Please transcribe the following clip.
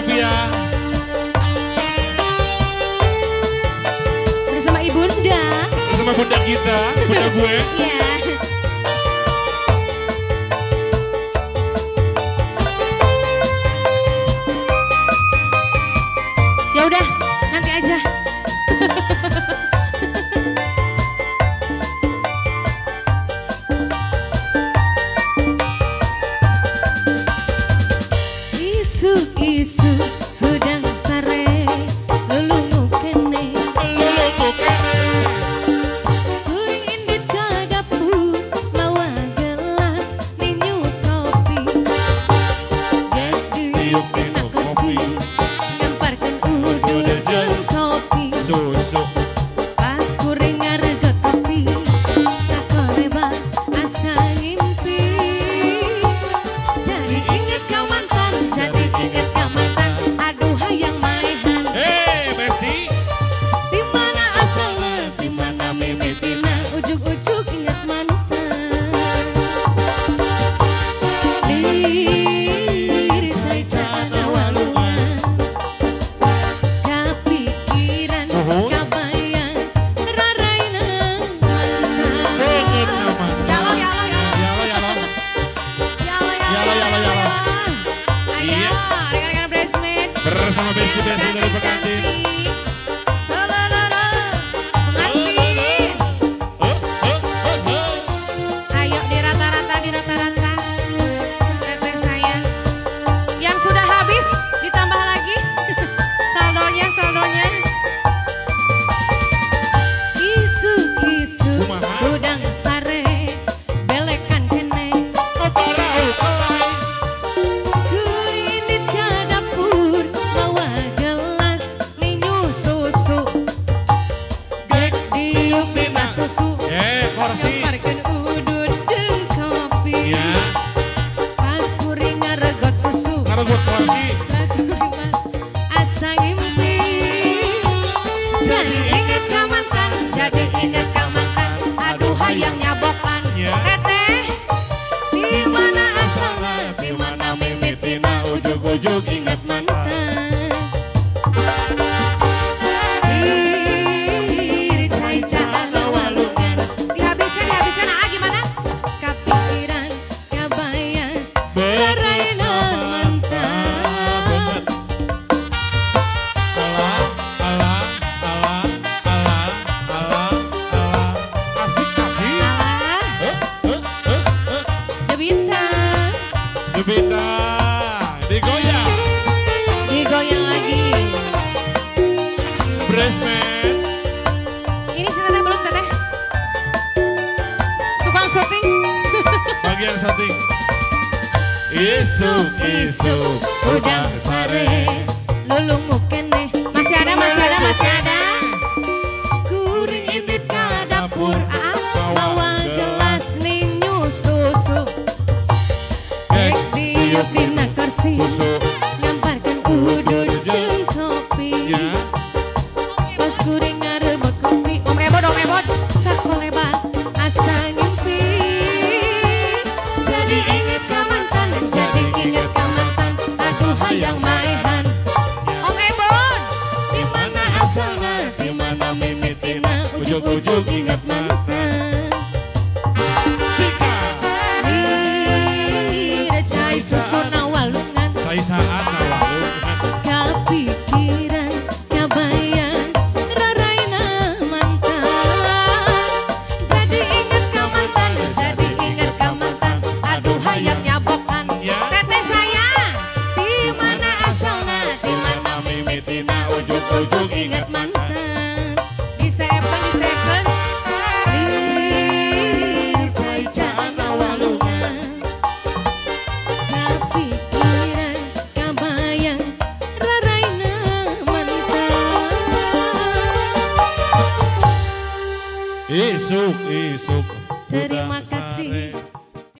Sofia bersama ibunda, bersama bunda kita, bunda gue. Iya. Ya udah, nanti aja. Isu hudang sare lulungu kene, lulungu kene kuring indit kadapu bawa gelas ninyu kopi jadi enak kosi ngemparkan udut jeng kopi susu pas kuring ngarga kopi sakoreba asa ngimpi jadi inget kawan tan, jadi inget bersama besti-besti dari Pekantin. Ayo dirata-rata, dirata-rata. Teteh sayang. Yang sudah habis ditambah lagi. Saldonya, saldonya. Isu-isu udang sare. Susu, lemparkan udut jeng kopi, pas kuring ngaregot susu, ngaregot porsi, asa ngimpi, jadi inget kamantan, jadi inget kamantan, aduh hayang nyabokan, teteh, dimana asana, dimana mimitina, ujuk-ujuk inget mantan. Jebita, digoyang, digoyang lagi. Bresmen. Ini si teteh belum teteh. Tukang syuting. Bagian syuting. Isu, isu, udang sare, lulungu kene. Masih ada, masih ada, masih ada. Kuring indit ka dapur, bawa gelas ninyu susu. Pirna kursi, nyamparkan udut jeng kopi. Pas kuring ngarebot kopi, om ebot, sakoleba asa ngimpi. Jadi inget kamantan, jadi inget kamantan, asuh hayang maehan. Om ebot, dimana asana, dimana mimitina, ujuk-ujuk inget mantan. Susu nawalungan, saya saat nawalungan. Kepikiran, kebayang, raraina mantan. Jadi inget kamantan, jadi inget kamantan. Aduh hayang nyabokan, teteh sayang. Dimana asalna, dimana mimitina, ujuk-ujuk inget mantan. Di seven, di seven. Isuk, isuk. Terima kasih.